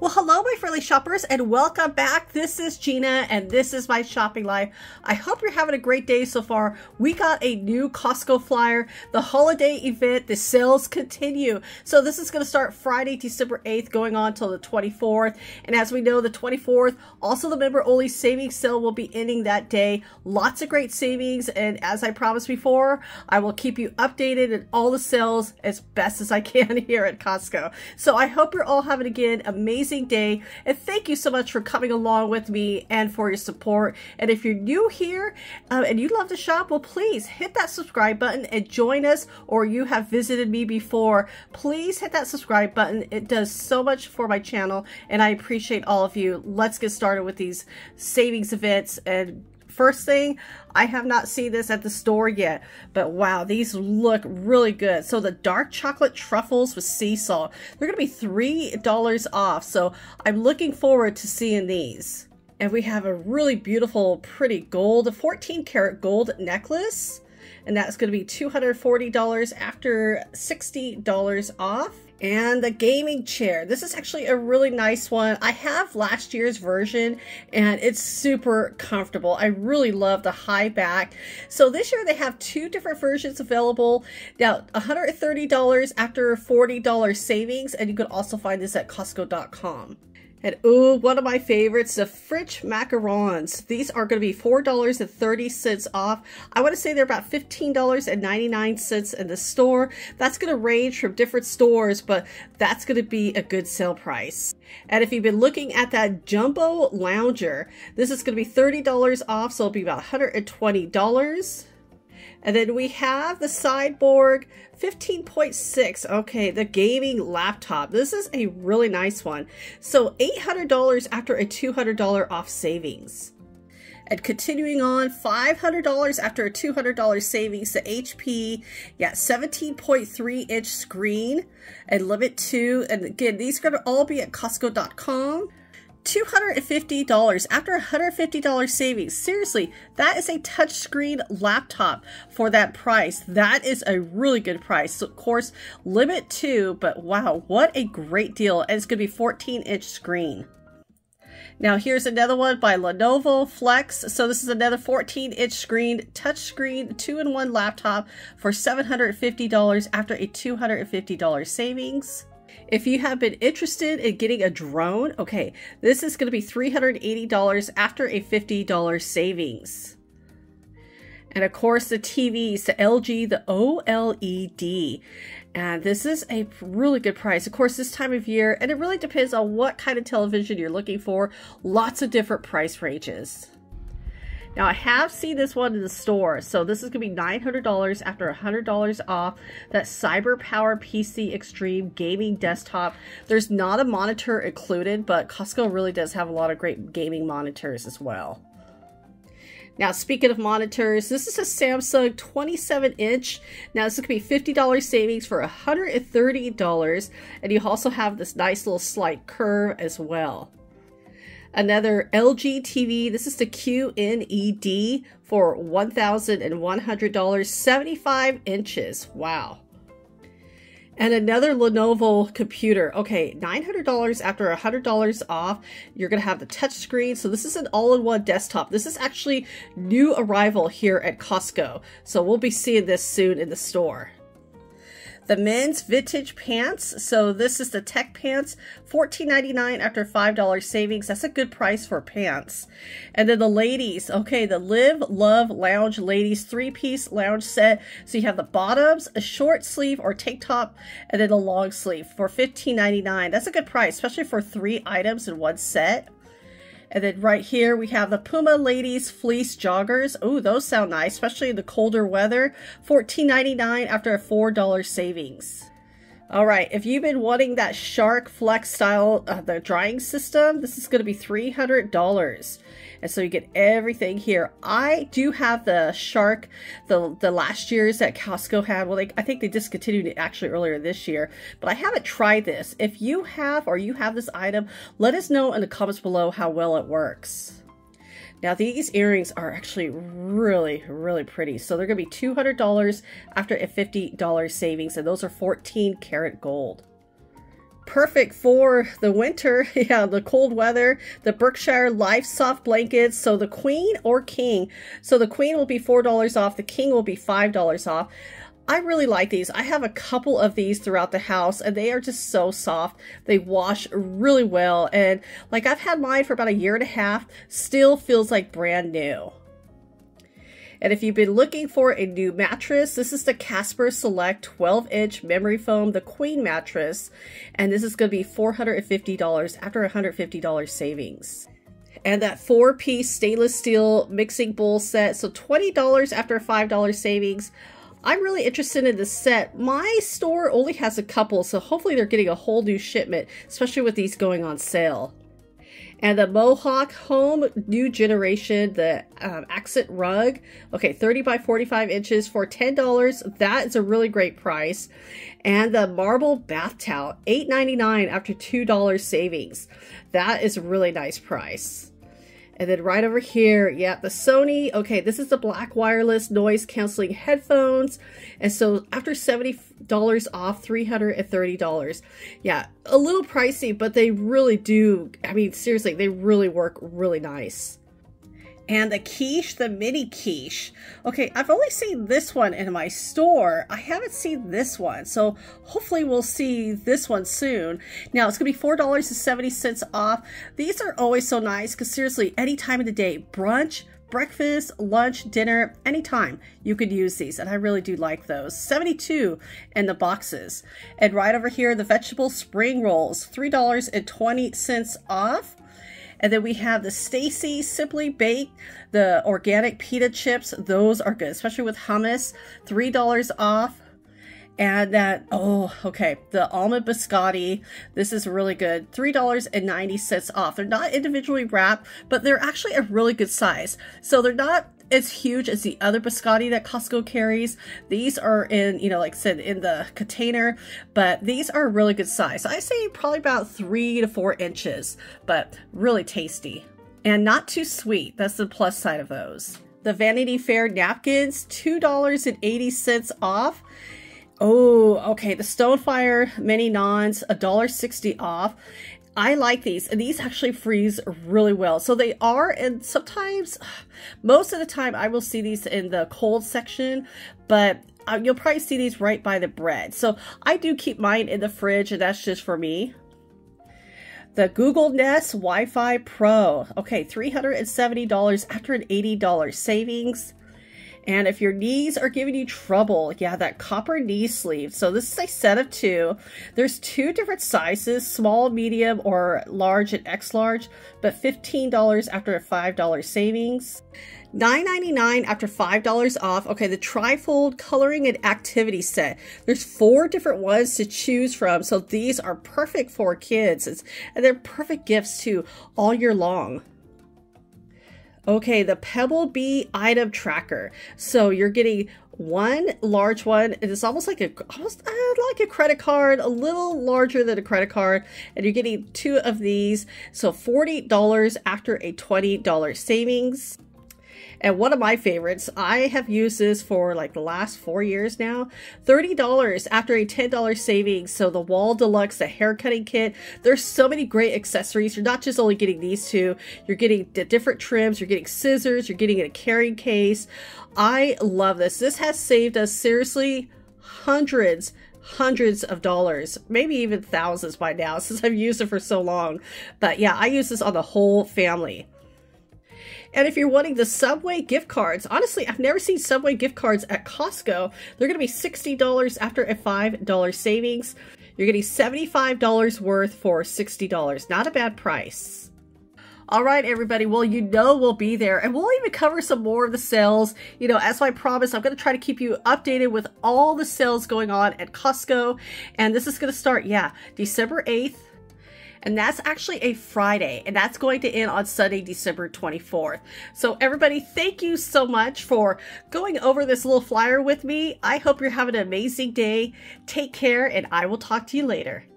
Well, hello, my friendly shoppers, and welcome back. This is Gina, and this is my shopping life. I hope you're having a great day so far. We got a new Costco flyer, the holiday event, the sales continue. So this is going to start Friday, December 8th, going on till the 24th. And as we know, the 24th, also the member-only savings sale will be ending that day. Lots of great savings, and as I promised before, I will keep you updated in all the sales as best as I can here at Costco. So I hope you're all having, again, amazing day, and thank you so much for coming along with me and for your support. And if you're new here and you love to shop, well, please hit that subscribe button and join us. Or you have visited me before, please hit that subscribe button. It does so much for my channel, and I appreciate all of you. Let's get started with these savings events. And first thing, I have not seen this at the store yet, but wow, these look really good. So the dark chocolate truffles with sea salt, they're gonna be $3 off. So I'm looking forward to seeing these. And we have a really beautiful, pretty gold, 14 karat gold necklace. And that's gonna be $240 after $60 off. And the gaming chair. This is actually a really nice one. I have last year's version, and it's super comfortable. I really love the high back. So this year they have two different versions available. Now, $130 after $40 savings, and you can also find this at Costco.com. And ooh, one of my favorites, the French macarons. These are going to be $4.30 off. I want to say they're about $15.99 in the store. That's going to range from different stores, but that's going to be a good sale price. And if you've been looking at that jumbo lounger, this is going to be $30 off, so it'll be about $120. And then we have the Cyborg 15.6. Okay, the gaming laptop. This is a really nice one. So $800 after a $200 off savings. And continuing on, $500 after a $200 savings, the HP, yeah, 17.3 inch screen and limit 2. And again, these are going to all be at Costco.com. $250 after $150 savings. Seriously, that is a touchscreen laptop for that price. That is a really good price. So of course, limit 2, but wow, what a great deal. And it's going to be 14-inch screen. Now here's another one by Lenovo Flex. So this is another 14-inch screen, touchscreen, 2-in-1 laptop for $750 after a $250 savings. If you have been interested in getting a drone, okay, this is going to be $380 after a $50 savings. And of course the TVs, the LG, the OLED. And this is a really good price. Of course, this time of year, and it really depends on what kind of television you're looking for. Lots of different price ranges. Now I have seen this one in the store, so this is going to be $900 after $100 off. That CyberPower PC Extreme Gaming Desktop. There's not a monitor included, but Costco really does have a lot of great gaming monitors as well. Now speaking of monitors, this is a Samsung 27-inch. Now this is going to be $50 savings for $130, and you also have this nice little slight curve as well. Another LG TV, this is the QNED for $1,100, 75 inches, wow. And another Lenovo computer, okay, $900 after $100 off. You're gonna have the touch screen. So this is an all-in-one desktop. This is actually new arrival here at Costco. So we'll be seeing this soon in the store. The men's vintage pants, so this is the tech pants, $14.99 after $5 savings. That's a good price for pants. And then the ladies, okay, the Live Love Lounge ladies three-piece lounge set. So you have the bottoms, a short sleeve or tank top, and then a long sleeve for $15.99. That's a good price, especially for 3 items in one set. And then right here we have the Puma ladies fleece joggers. Oh, those sound nice, especially in the colder weather. $14.99 after a $4 savings. All right, if you've been wanting that Shark FlexStyle, the drying system, this is going to be $300. And so you get everything here. I do have the Shark, the last year's that Costco had. Well, I think they discontinued it actually earlier this year, but I haven't tried this. If you have, or you have this item, let us know in the comments below how well it works. Now these earrings are actually really, really pretty. So they're gonna be $200 after a $50 savings, and those are 14 karat gold. perfect for the winter, yeah, the cold weather, the Berkshire Life soft blankets. So the queen or king. So the queen will be $4 off. The king will be $5 off. I really like these. I have a couple of these throughout the house and they are just so soft. They wash really well. And like, I've had mine for about a year and a half, still feels like brand new. And if you've been looking for a new mattress, this is the Casper Select 12-inch memory foam, the queen mattress. And this is going to be $450 after $150 savings. And that 4-piece stainless steel mixing bowl set, so $20 after $5 savings. I'm really interested in this set. My store only has a couple, so hopefully they're getting a whole new shipment, especially with these going on sale. And the Mohawk Home New Generation, the accent rug, okay, 30 by 45 inches for $10. That is a really great price. And the marble bath towel, $8.99 after $2 savings. That is a really nice price. And then right over here, yeah, the Sony. Okay, this is the black wireless noise canceling headphones. And so after $70 off, $330. Yeah, a little pricey, but they really do. I mean, seriously, they really work really nice. And the quiche, the mini quiche. Okay, I've only seen this one in my store. I haven't seen this one. So hopefully we'll see this one soon. Now it's gonna be $4.70 off. These are always so nice because seriously, any time of the day, brunch, breakfast, lunch, dinner, anytime you could use these. And I really do like those. 72 in the boxes. And right over here, the vegetable spring rolls, $3.20 off. And then we have the Stacy Simply Baked, the organic pita chips. Those are good, especially with hummus, $3 off. And that, oh, okay, the almond biscotti. This is really good, $3.90 off. They're not individually wrapped, but they're actually a really good size. So they're not as huge as the other biscotti that Costco carries. These are in, you know, like I said, in the container, but these are a really good size. So I say probably about 3 to 4 inches, but really tasty and not too sweet. That's the plus side of those. The Vanity Fair napkins, $2.80 off. Oh, okay. The Stonefire mini naans, $1.60 off. I like these, and these actually freeze really well. So they are, and sometimes, most of the time, I will see these in the cold section, but you'll probably see these right by the bread. So I do keep mine in the fridge, and that's just for me. The Google Nest Wi-Fi Pro, okay, $370 after an $80 savings. And if your knees are giving you trouble, yeah, that copper knee sleeve. So this is a set of two. There's two different sizes, small, medium, or large and X large, but $15 after a $5 savings. $9.99 after $5 off. Okay, the trifold coloring and activity set. There's 4 different ones to choose from. So these are perfect for kids, and they're perfect gifts too all year long. Okay, the Pebble Bee item tracker. So you're getting one large one. It is almost like a credit card, a little larger than a credit card, and you're getting 2 of these. So $40 after a $20 savings. And one of my favorites, I have used this for like the last 4 years now, $30 after a $10 savings. So the Wahl Deluxe, the hair cutting kit, there's so many great accessories. You're not just only getting these two, you're getting the different trims, you're getting scissors, you're getting a carrying case. I love this. This has saved us seriously hundreds of dollars, maybe even thousands by now since I've used it for so long. But yeah, I use this on the whole family. And if you're wanting the Subway gift cards, honestly, I've never seen Subway gift cards at Costco. They're going to be $60 after a $5 savings. You're getting $75 worth for $60. Not a bad price. All right, everybody. Well, you know we'll be there, and we'll even cover some more of the sales. You know, as I promised, I'm going to try to keep you updated with all the sales going on at Costco. And this is going to start, yeah, December 8th. And that's actually a Friday, and that's going to end on Sunday, December 24th. So everybody, thank you so much for going over this little flyer with me. I hope you're having an amazing day. Take care, and I will talk to you later.